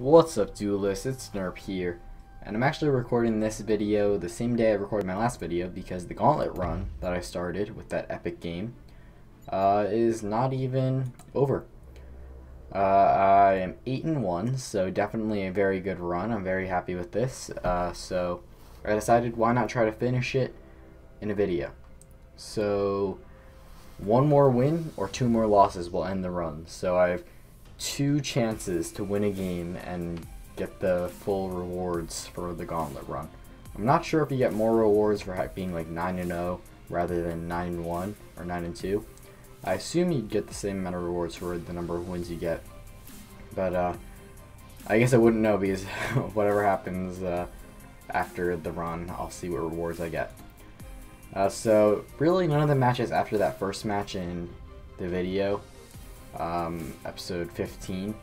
What's up, Duelyst? It's Nerp here, and I'm actually recording this video the same day I recorded my last video because the gauntlet run that I started with that epic game is not even over. I am 8-1, so definitely a very good run. I'm very happy with this, so I decided why not try to finish it in a video. So one more win or two more losses will end the run, so I've two chances to win a game and get the full rewards for the gauntlet run. I'm not sure if you get more rewards for being like 9-0 rather than 9-1 or 9-2. I assume you get the same amount of rewards for the number of wins you get, but I guess I wouldn't know because whatever happens after the run, I'll see what rewards I get. So really none of the matches after that first match in the video, episode 15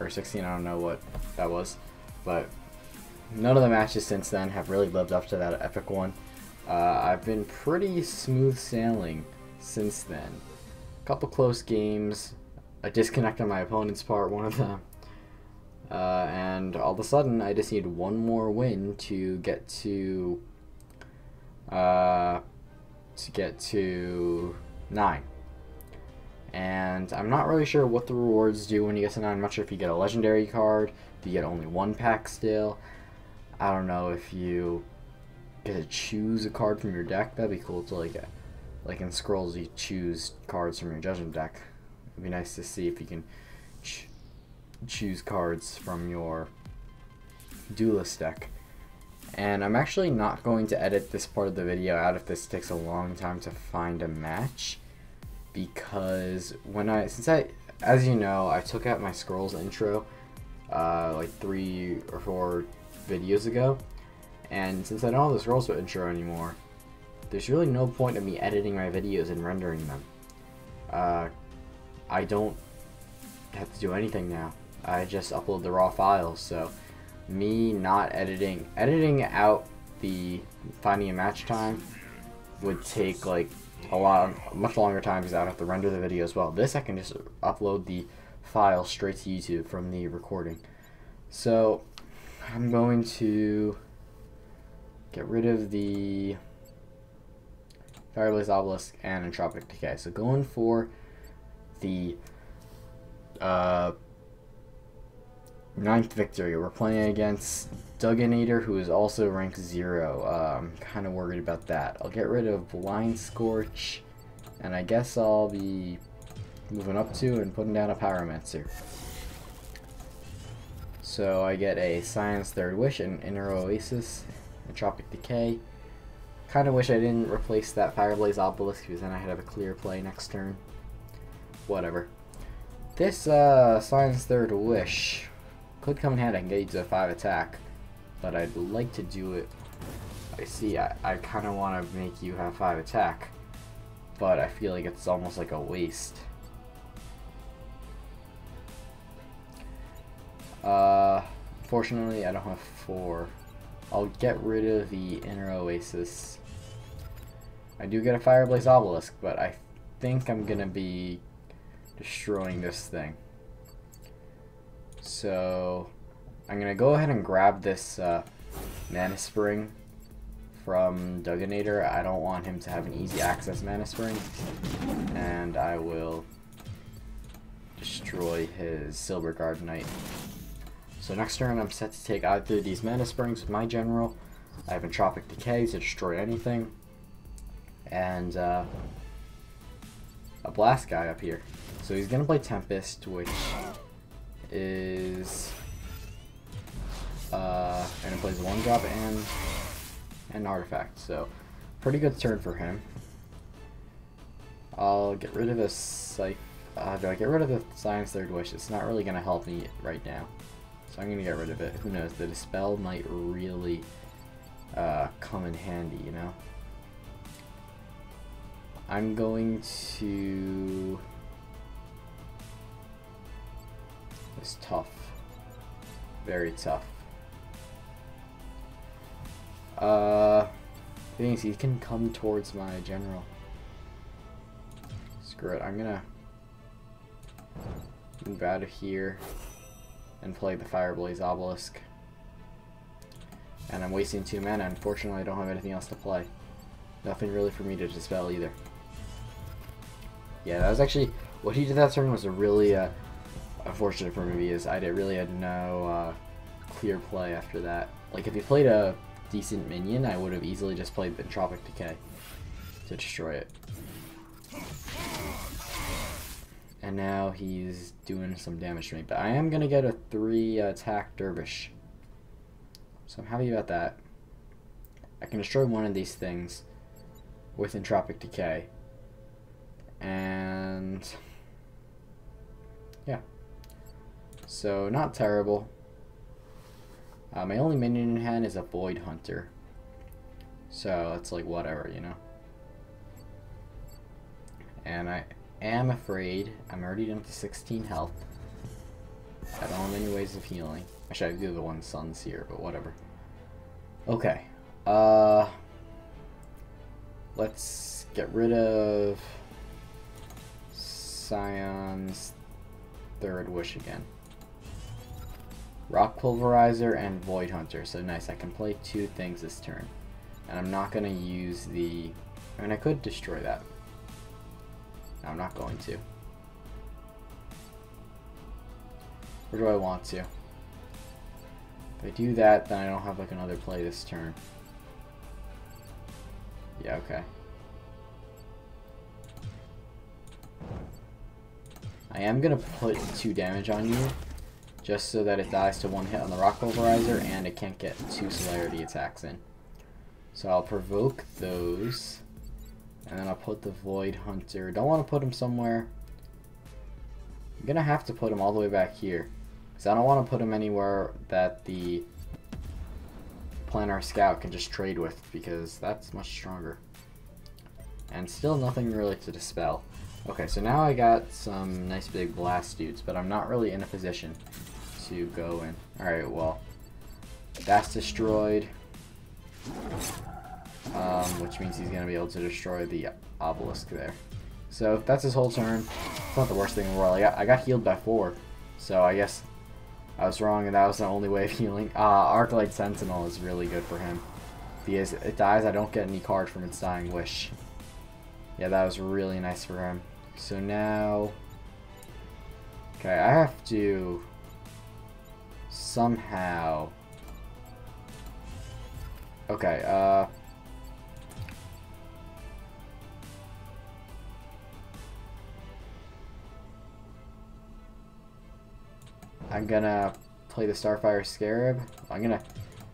or 16, I don't know what that was, but none of the matches since then have really lived up to that epic one. I've been pretty smooth sailing since then. A couple close games, a disconnect on my opponent's part, one of them, and all of a sudden I just need one more win to get to 9. And I'm not really sure what the rewards do when you get to 9. I'm not sure if you get a legendary card, if you get only one pack still. I don't know if you get to choose a card from your deck. That'd be cool to like in Scrolls, you choose cards from your judgment deck. It'd be nice to see if you can choose cards from your Duelyst deck. And I'm actually not going to edit this part of the video out if this takes a long time to find a match, because as you know, I took out my Scrolls intro like 3 or 4 videos ago, and since I don't have the Scrolls intro anymore, there's really no point in me editing my videos and rendering them. I don't have to do anything now. I just upload the raw files, so me not editing out the finding a match time would take like much longer time because I have to render the video as well. This I can just upload the file straight to YouTube from the recording. So I'm going to get rid of the Fireblaze Obelisk and Entropic Decay. So going for the 9th victory. We're playing against Duganator, who is also ranked 0. I'm kind of worried about that. I'll get rid of Blind Scorch, and I guess I'll be moving up to and putting down a Pyromancer. So I get a Science Third Wish, an Inner Oasis, Entropic Decay. Kind of wish I didn't replace that Fireblaze Obelisk, because then I had a clear play next turn. Whatever. This Science Third Wish could come in handy. I can get you to a 5 attack, but I'd like to do it. I see, I kind of want to make you have 5 attack, but I feel like it's almost like a waste. Fortunately, I don't have 4. I'll get rid of the Inner Oasis. I do get a Fireblaze Obelisk, but I think I'm going to be destroying this thing. So I'm going to go ahead and grab this Mana Spring from Duganator. I don't want him to have an easy access Mana Spring. And I will destroy his Silver Guard Knight. So next turn I'm set to take either of these Mana Springs with my general. I have Entropic Decay to destroy anything. And a Blast guy up here. So he's going to play Tempest, which is and it plays a 1-drop and an artifact, so pretty good turn for him. I'll get rid of this. Like, do I get rid of the Science Third Wish? It's not really gonna help me right now, so I'm gonna get rid of it. Who knows, the Dispel might really come in handy, you know. I'm going to... It's tough. Very tough. The thing is, he can come towards my general. Screw it, I'm gonna move out of here. and play the Fireblaze Obelisk. And I'm wasting 2 mana. Unfortunately, I don't have anything else to play. Nothing really for me to dispel either. Yeah, that was actually... What he did that turn was a really unfortunate for me, is I really had no clear play after that. Like, if he played a decent minion, I would have easily just played the Entropic Decay to destroy it. And now he's doing some damage to me. But I am going to get a 3-attack Dervish. So I'm happy about that. I can destroy one of these things with Entropic Decay. And... yeah. So, not terrible. My only minion in hand is a Void Hunter. So, it's like whatever, you know. And I... am afraid I'm already down to 16 health. I don't have any ways of healing. Actually, I do the one sun's here, but whatever. Okay. Let's get rid of Scion's Third Wish again. Rock Pulverizer and Void Hunter. So nice, I can play 2 things this turn. And I'm not gonna use the... I mean, I could destroy that. No, I'm not going to. Or do I want to? If I do that, then I don't have like another play this turn. Yeah, okay. I am going to put 2 damage on you, just so that it dies to 1 hit on the Rock Pulverizer and it can't get 2 celerity attacks in. So I'll provoke those. And then I'll put the Void Hunter. Don't want to put him somewhere. I'm going to have to put him all the way back here. Because I don't want to put him anywhere that the Planar Scout can just trade with. Because that's much stronger. And still nothing really to dispel. Okay, so now I got some nice big blast dudes. But I'm not really in a position to go in. Alright, well. That's destroyed. Which means he's going to be able to destroy the obelisk there. So that's his whole turn. It's not the worst thing in the world. I got healed by 4, so I guess I was wrong and that was the only way of healing. Arclight Sentinel is really good for him. Because it dies, I don't get any card from its Dying Wish. Yeah, that was really nice for him. So now... okay, I have to... somehow... okay, I'm gonna play the Starfire Scarab. I'm gonna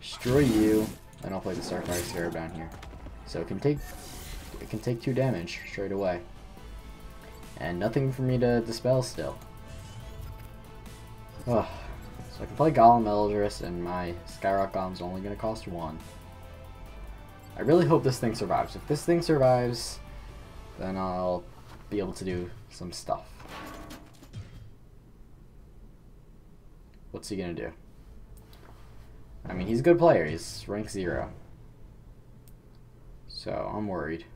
destroy you, and I'll play the Starfire Scarab down here. So it can take 2 damage straight away, and nothing for me to dispel still. Ugh. So I can play Golem Eldris, and my Skyrock Golem's only gonna cost 1. I really hope this thing survives. If this thing survives, then I'll be able to do some stuff. What's he gonna do? I mean, he's a good player. He's rank 0. So, I'm worried.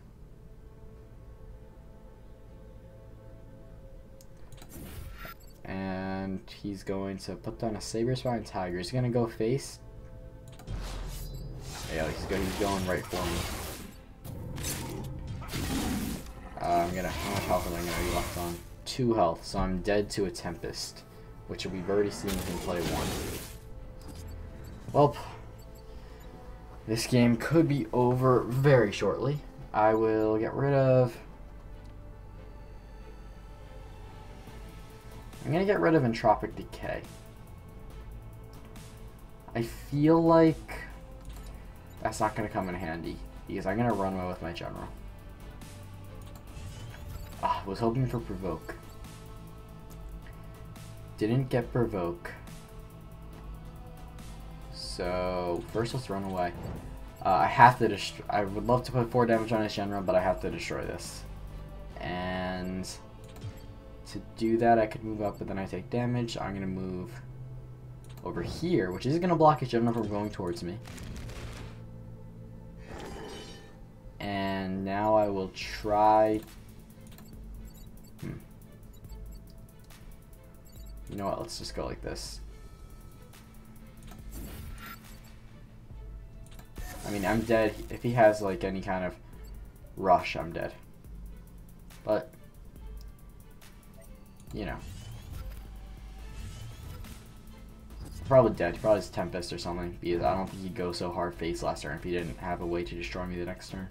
And he's going to put down a Saber-Spine Tiger. He's gonna go face. Yeah, he's going right for me. How much health am I gonna be left on? 2 health, so I'm dead to a Tempest, which we've already seen in play 1. Well, this game could be over very shortly. I will get rid of... I'm gonna get rid of Entropic Decay. I feel like that's not gonna come in handy, because I'm gonna run away with my general. Ah, was hoping for Provoke. Didn't get Provoke. So, first let's run away. I have to destroy... I would love to put 4 damage on his general, but I have to destroy this. And... to do that, I could move up, but then I take damage. I'm going to move over here, which is going to block his general from going towards me. And now I will try... You know what, let's just go like this. I mean, I'm dead. If he has, like, any kind of rush, I'm dead. But, you know. Probably dead. He probably has Tempest or something, because I don't think he'd go so hard face last turn if he didn't have a way to destroy me the next turn.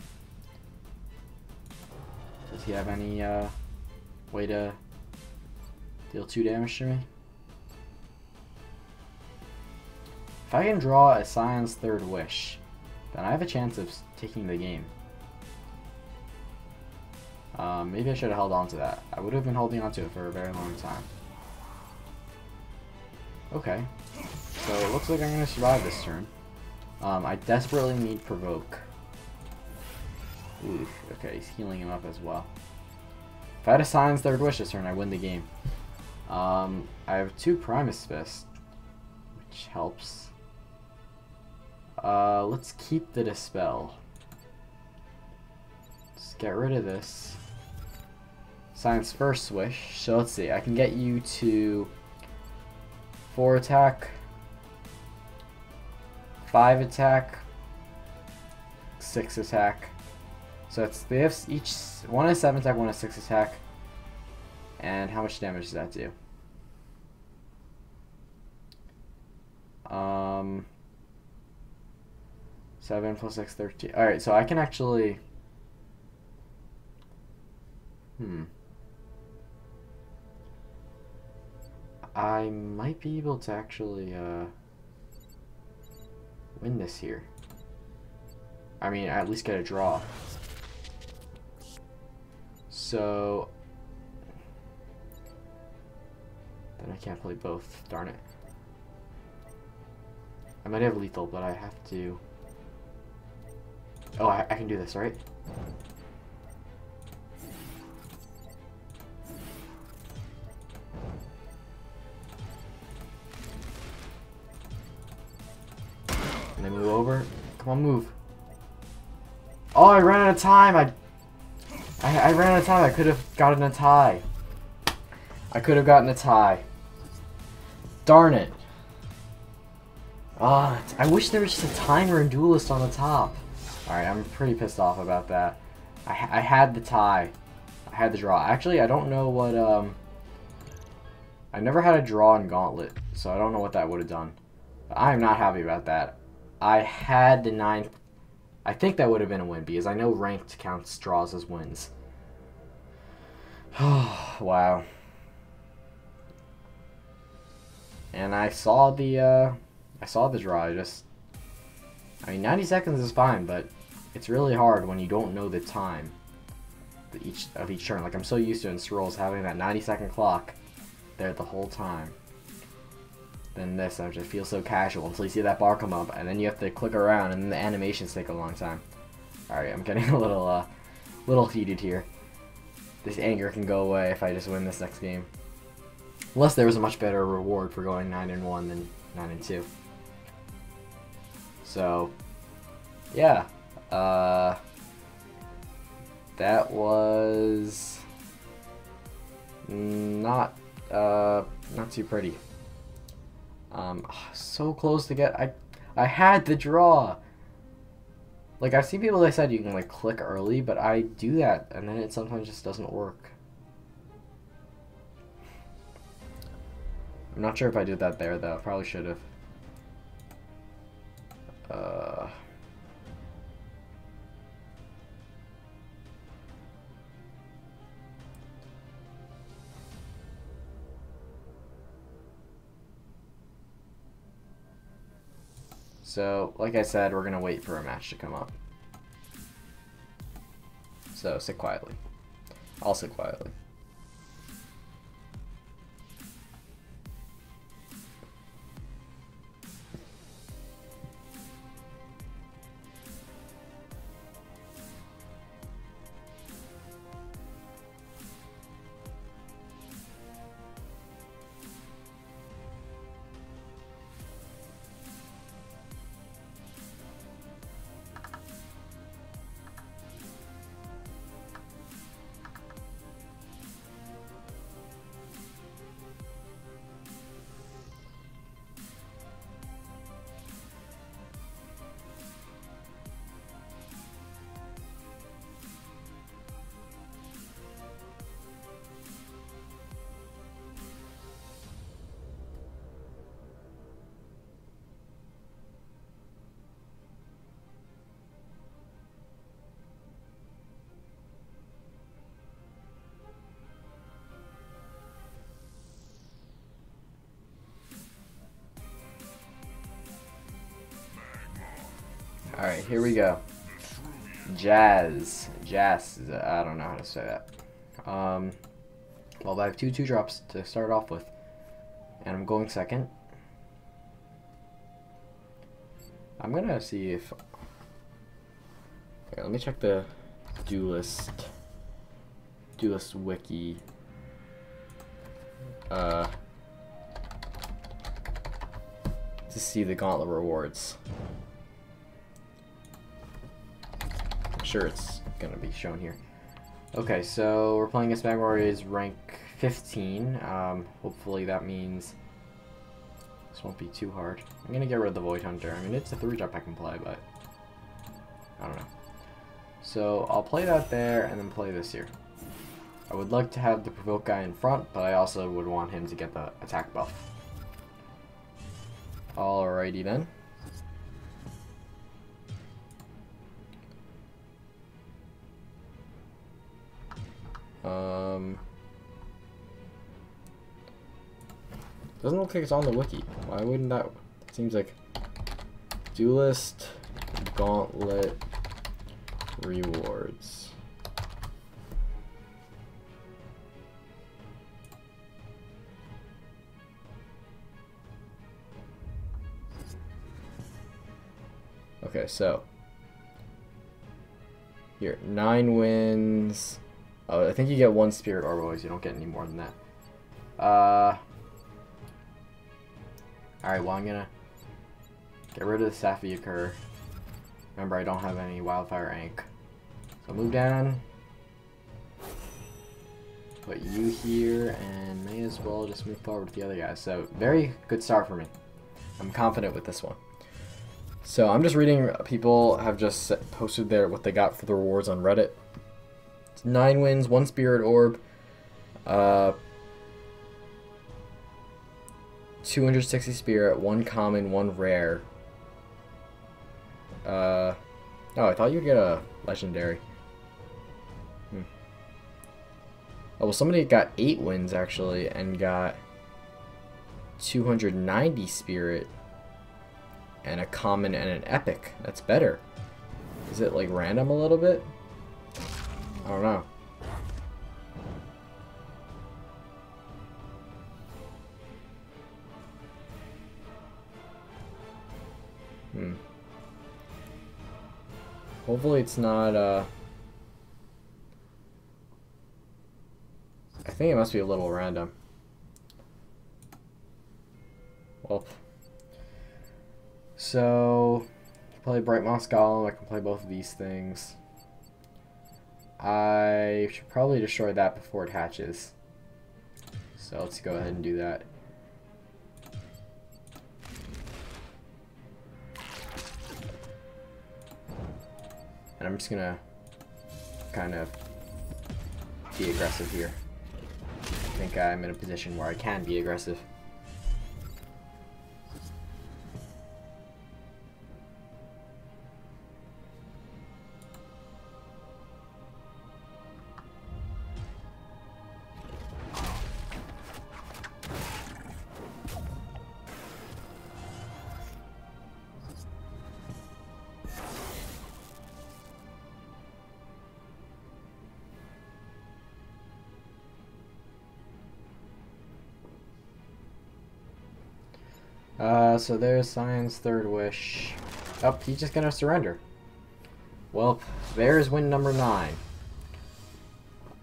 Does he have any way to deal 2 damage to me? If I can draw a Scion's Third Wish, then I have a chance of taking the game. Maybe I should have held on to that. I would have been holding on to it for a very long time. Okay, so it looks like I'm going to survive this turn. I desperately need Provoke. Ooh, okay, he's healing him up as well. If I had a Scion's Third Wish this turn, I win the game. I have 2 Primus Fist, which helps. Let's keep the Dispel. Let's get rid of this. Scion's First Wish. So let's see, I can get you to 4 attack, 5 attack, 6 attack. So it's, they have each, one has 7 attack, one has 6 attack. And how much damage does that do? Seven plus 6, 13. All right, so I can actually. I might be able to actually win this here. I mean, I at least get a draw. So then I can't play both. Darn it. I might have lethal, but I have to. Oh, I can do this, right? And then move over. Come on, move. Oh, I ran out of time. I ran out of time. I could have gotten a tie. I could have gotten a tie. Darn it. I wish there was just a timer in Duelyst on the top. Alright, I'm pretty pissed off about that. I had the tie. I had the draw. Actually, I don't know what, I never had a draw in Gauntlet, so I don't know what that would have done. But I am not happy about that. I had the 9th. I think that would have been a win, because I know ranked counts draws as wins. Wow. And I saw the draw. I mean, 90 seconds is fine, but it's really hard when you don't know the time of each turn. Like, I'm so used to in Scrolls having that 90-second clock there the whole time. Then this, I just feel so casual until you see that bar come up, and then you have to click around, and then the animations take a long time. Alright, I'm getting a little heated here. This anger can go away if I just win this next game. Unless there was a much better reward for going 9-1 than 9-2. So, yeah, that was not too pretty. So close to get, I had the draw. Like, I've seen people that said you can, like, click early, but I do that, and then it sometimes just doesn't work. I'm not sure if I did that there, though. I probably should have. So, like I said, we're gonna wait for a match to come up. So, sit quietly. I'll sit quietly. Alright, here we go. Chaz. Chaz. I don't know how to say that. Well, I have two drops to start off with. And I'm going second. I'm gonna see if... Here, let me check the Duelyst wiki. To see the gauntlet rewards. I'm sure it's gonna be shown here. Okay, so we're playing against Magmar, is rank 15. Hopefully that means this won't be too hard. I'm gonna get rid of the Void Hunter. I mean, it's a 3-drop I can play, but I don't know. So I'll play that there and then play this here. I would like to have the Provoke guy in front, but I also would want him to get the attack buff. Alrighty then. Doesn't look like it's on the wiki. Why wouldn't that? It seems like Duelyst Gauntlet Rewards. Okay, so here, 9 wins. Oh, I think you get 1 Spirit Orb, always. You don't get any more than that. Alright, well, I'm gonna get rid of the Saphia Cur. Remember, I don't have any Wildfire Ank. So move down. Put you here, and may as well just move forward with the other guys. So, very good start for me. I'm confident with this one. So I'm just reading, people have just posted their what they got for the rewards on Reddit. It's 9 wins, 1 Spirit Orb, 260 Spirit, 1 Common, 1 Rare. Oh, I thought you'd get a Legendary. Oh, well, somebody got 8 wins, actually, and got 290 Spirit. And a common and an epic. That's better. Is it like random a little bit? I don't know. Hopefully it's not I think it must be a little random. Well, so, play Bright Moss Golem, I can play both of these things. I should probably destroy that before it hatches. So let's go ahead and do that. And I'm just gonna kind of be aggressive here. I think I'm in a position where I can be aggressive. So there's Cyan's third wish. Oh, he's just gonna surrender. Well, there's win number 9.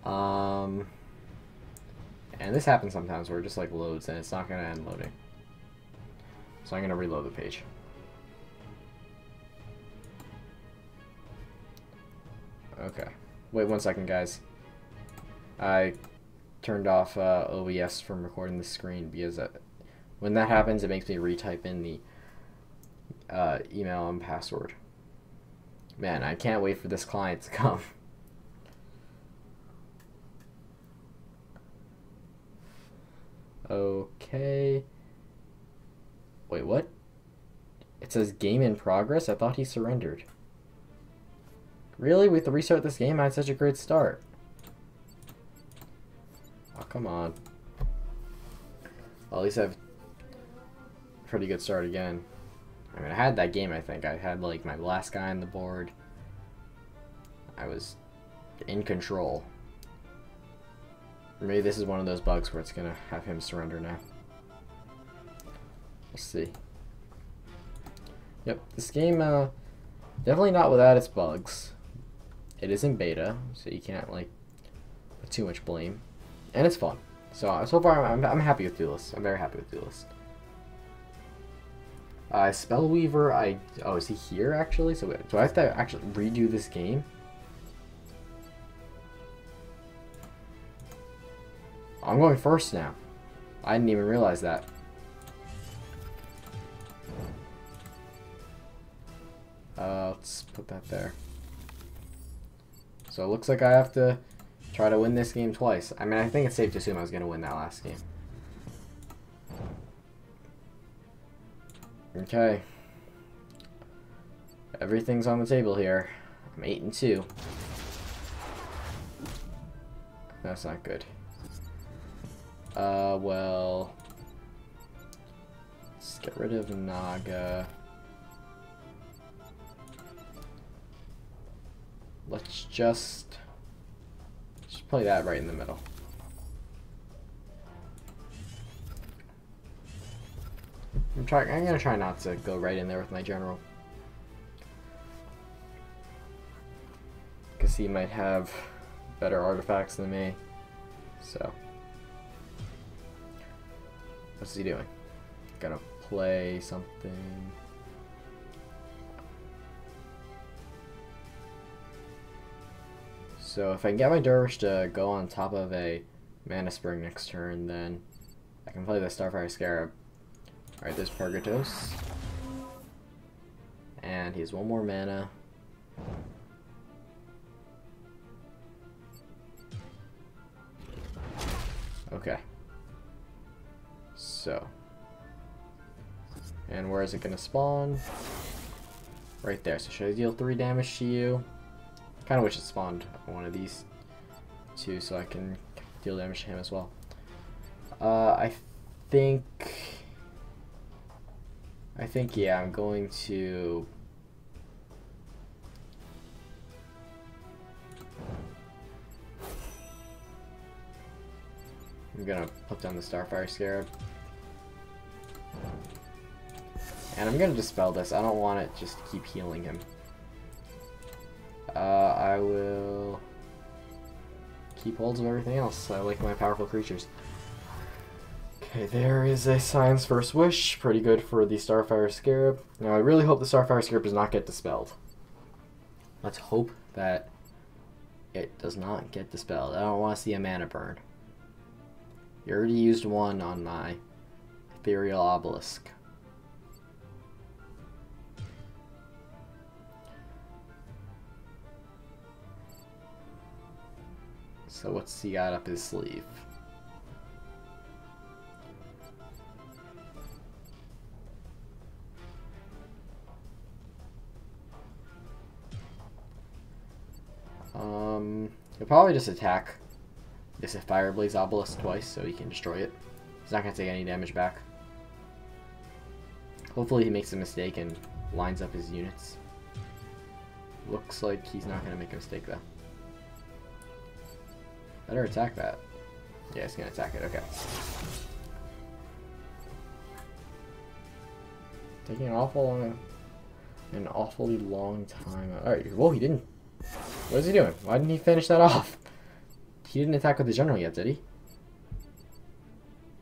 And this happens sometimes where it just like loads and it's not gonna end loading. So I'm gonna reload the page. Okay. Wait 1 second, guys. I turned off OBS from recording the screen because when that happens, it makes me retype in the email and password. Man, I can't wait for this client to come. Okay. Wait, what? It says game in progress? I thought he surrendered. Really? We have to restart this game? I had such a great start. Oh, come on. Well, at least I have pretty good start again. I mean, I had that game, I think. I had, like, my last guy on the board. I was in control. Maybe this is one of those bugs where it's going to have him surrender now. We'll see. Yep, this game, definitely not without its bugs. It is in beta, so you can't, like, put too much blame. And it's fun. So far, I'm happy with Duelyst. I'm very happy with Duelyst. Spellweaver, oh, is he here, actually? So do I have to actually redo this game? I'm going first now. I didn't even realize that. Let's put that there. So it looks like I have to try to win this game twice. I mean, I think it's safe to assume I was going to win that last game. Okay. Everything's on the table here. I'm 8-2. That's not good. Well... Let's get rid of Naga. Let's just play that right in the middle. I'm gonna try not to go right in there with my general. Because he might have better artifacts than me. So. What's he doing? Gonna play something. So if I can get my Dervish to go on top of a Mana Spring next turn, then I can play the Starfire Scarab. Alright, there's Purgatos. And he has one more mana. Okay. So. And where is it going to spawn? Right there. So should I deal 3 damage to you? Kind of wish it spawned one of these two so I can deal damage to him as well. I think, yeah, I'm going to... I'm going to put down the Starfire Scarab. And I'm going to dispel this. I don't want it just to keep healing him. I will keep holds of everything else. I like my powerful creatures. Okay, there is a Sign's First Wish. Pretty good for the Starfire Scarab. Now, I really hope the Starfire Scarab does not get dispelled. Let's hope that it does not get dispelled. I don't want to see a mana burn. You already used one on my Ethereal Obelisk. So what's he got up his sleeve? He'll probably just attack this Fireblaze Obelisk twice so he can destroy it. He's not going to take any damage back. Hopefully he makes a mistake and lines up his units. Looks like he's not going to make a mistake though. Better attack that. Yeah, it's going to attack it, okay. Taking an awfully long time. Alright, whoa, he didn't. What is he doing? Why didn't he finish that off? He didn't attack with the general yet, did he?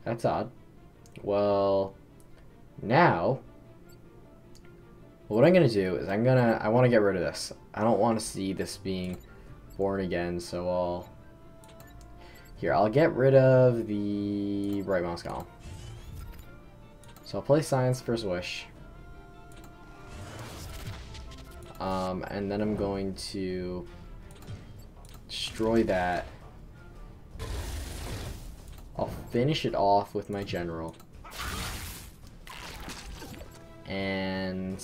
That's odd. Well, now, what I'm going to do is I want to get rid of this. I don't want to see this being born again, so I'll get rid of the right mouse column. So I'll play Science First Wish. And then I'm going to destroy that. I'll finish it off with my general. And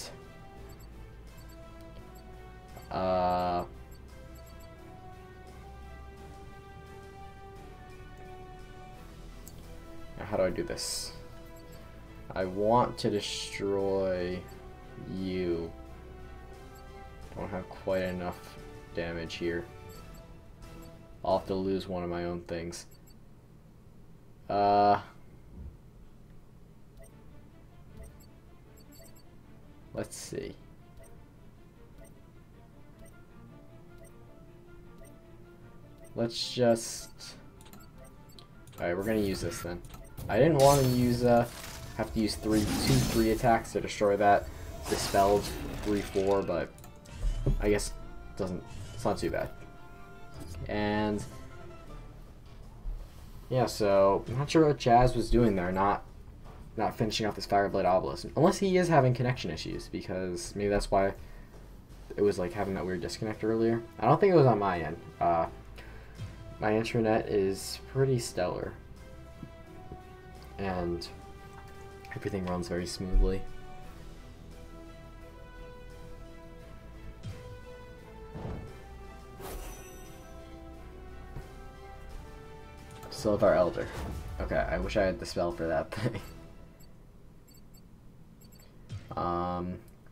how do I do this? I want to destroy You don't have quite enough damage here. I'll have to lose one of my own things. Let's see. Let's just... Alright, we're gonna use this then. I didn't want to use, have to use two three attacks to destroy that dispelled 3/4, but I guess it's not too bad. And yeah, so I'm not sure what Chaz was doing there, not finishing off this Fireblade Obelisk, unless he is having connection issues, because maybe that's why it was like having that weird disconnect earlier. I don't think it was on my end. My internet is pretty stellar, and everything runs very smoothly. Still have our Elder. Okay, I wish I had the spell for that thing.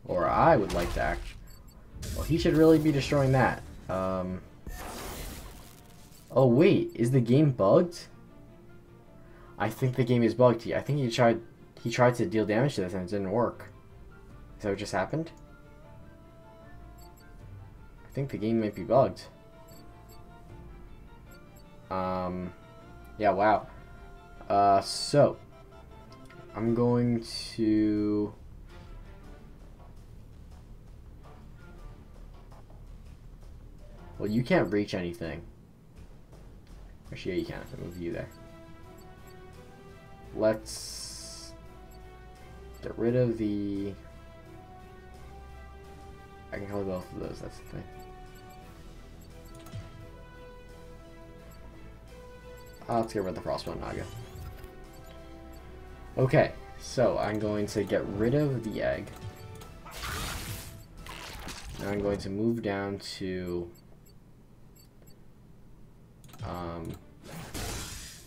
Or I would like to act. Well, he should really be destroying that. Oh wait, is the game bugged? I think the game is bugged. I think he tried to deal damage to this and it didn't work. Is that what just happened? I think the game might be bugged. Yeah, wow. So I'm going to... Well, you can't reach anything. Actually, yeah, you can. I'll move you there. Let's get rid of the... I can kill both of those, that's the thing. Let's get rid of the Frostbone Naga. Okay, so I'm going to get rid of the egg. Now I'm going to move down to...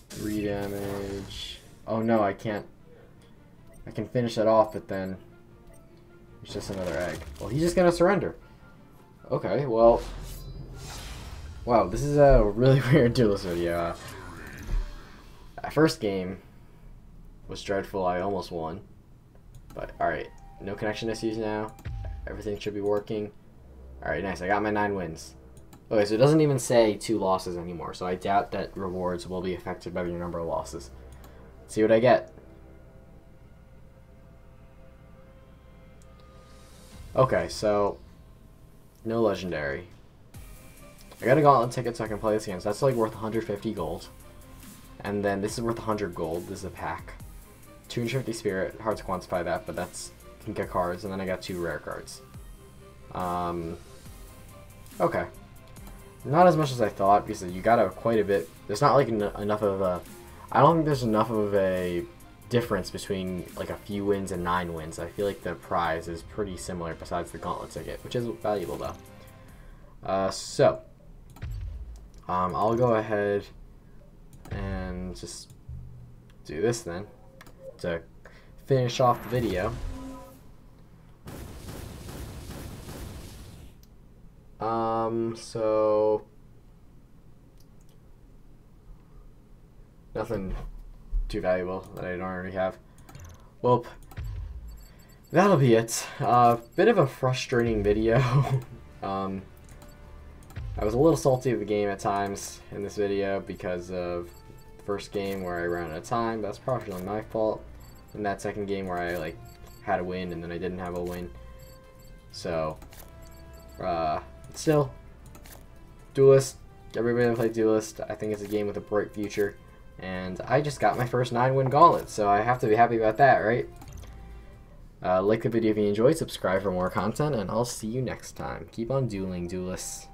3 damage. Oh no, I can't. I can finish that off, but then it's just another egg. Well, he's just gonna surrender. Okay, well. Wow, this is a really weird Duelyst video. Our first game was dreadful. I almost won, but alright. No connection issues now. Everything should be working. Alright, nice. I got my 9 wins. Okay, so it doesn't even say 2 losses anymore, so I doubt that rewards will be affected by your number of losses. Let's see what I get. Okay, so no legendary. I got a gauntlet ticket so I can play this game, so that's like worth 150 gold. And then this is worth 100 gold, this is a pack. 250 spirit, hard to quantify that, but that's, can get cards, and then I got 2 rare cards. Okay. Not as much as I thought, because you got quite a bit. There's not like enough of a... I don't think there's enough of a difference between like a few wins and 9 wins. I feel like the prize is pretty similar besides the gauntlet ticket, which is valuable though. I'll go ahead and just do this then to finish off the video. So nothing too valuable that I don't already have. Well, that'll be it. Bit of a frustrating video. I was a little salty of the game at times in this video because of the first game where I ran out of time. That's probably my fault. And that second game where I like had a win and then I didn't have a win. So, still, Duelyst, everybody that played Duelyst, I think it's a game with a bright future, and I just got my first 9-win gauntlet, so I have to be happy about that, right? Like the video if you enjoyed, subscribe for more content, and I'll see you next time. Keep on dueling, Duelysts.